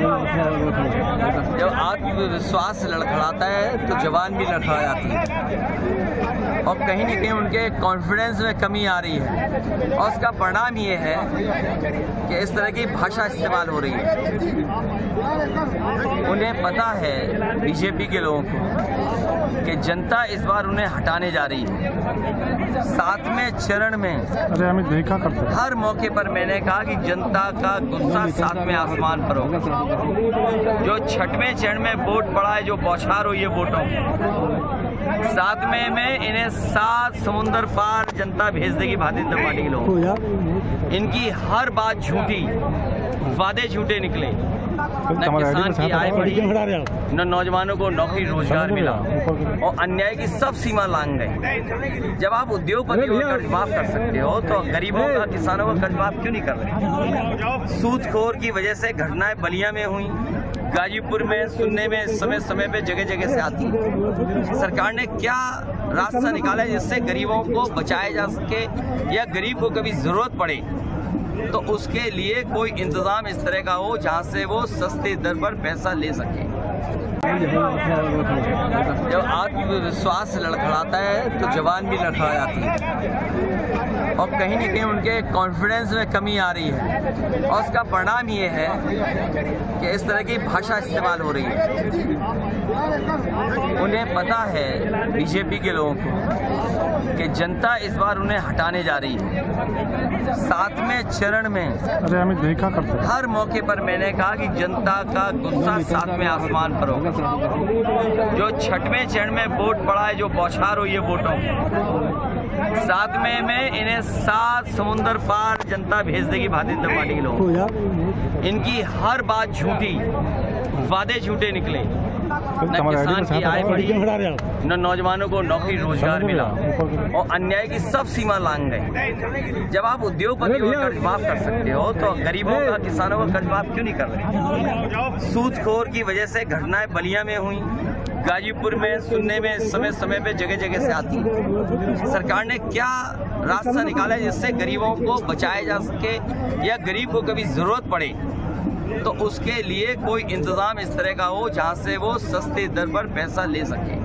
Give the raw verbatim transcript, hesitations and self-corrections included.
जब आत्मविश्वास लड़खड़ाता है तो जवान भी लड़खड़ा जाती है और कहीं ना कहीं उनके कॉन्फिडेंस में कमी आ रही है और उसका परिणाम ये है कि इस तरह की भाषा इस्तेमाल हो रही है। उन्हें पता है बीजेपी के लोगों को कि जनता इस बार उन्हें हटाने जा रही है। सातवें चरण में अरे हमें देखा करते हर मौके पर मैंने कहा कि जनता का गुस्सा सातवें आसमान पर होगा। जो छठवें चरण में वोट पड़ा है, जो बौछार हुई है वोटों सातवें में, इन्हें सात समुंदर पार जनता भेज देगी। भारतीय जनता पार्टी के लोग, इनकी हर बात झूठी, वादे झूठे निकले। न किसान की आय बढ़ी, न नौजवानों को नौकरी रोजगार मिला और अन्याय की सब सीमा लांग गए। जब आप उद्योगपतियों का कर्ज माफ कर सकते हो तो गरीबों का, किसानों का कर्ज माफ क्यों नहीं कर रहे? सूदखोर की वजह से घटनाएं बलिया में हुई, गाजीपुर में सुनने में समय समय पे जगह जगह से आती है। सरकार ने क्या रास्ता निकाला जिससे गरीबों को बचाया जा सके या गरीब को कभी जरूरत पड़े तो उसके लिए कोई इंतजाम इस तरह का हो जहाँ से वो सस्ते दर पर पैसा ले सके। जब आत्मविश्वास लड़खड़ाता है तो जवान भी लड़खड़ा जाती है और कहीं ना कहीं उनके कॉन्फिडेंस में कमी आ रही है और उसका परिणाम ये है कि इस तरह की भाषा इस्तेमाल हो रही है। उन्हें पता है बीजेपी के लोगों को कि जनता इस बार उन्हें हटाने जा रही है। सातवें चरण में अरे हमें देखा करते हर मौके पर मैंने कहा कि जनता का गुस्सा सातवें आसमान पर होगा। जो छठवें चरण में वोट पड़ा है, जो बौछार हुई है वोटों सातवें में, इन्हें सात समुंदर पार जनता भेज देगी। भारतीय जनता पार्टी के लोग, इनकी हर बात झूठी, वादे झूठे निकले। न किसान की आय बढ़ी, न नौजवानों को नौकरी रोजगार मिला और अन्याय की सब सीमा लांग गई। जब आप उद्योगपतियों का कर्ज माफ कर सकते हो तो गरीबों का, किसानों का कर्ज माफ क्यों नहीं कर रहे? सूदखोर की वजह से घटनाएं बलिया में हुई, गाजीपुर में सुनने में समय समय पे जगह जगह से आती है। सरकार ने क्या रास्ता निकाला जिससे गरीबों को बचाया जा सके या गरीब को कभी जरूरत पड़े तो उसके लिए कोई इंतजाम इस तरह का हो जहाँ से वो सस्ते दर पर पैसा ले सके।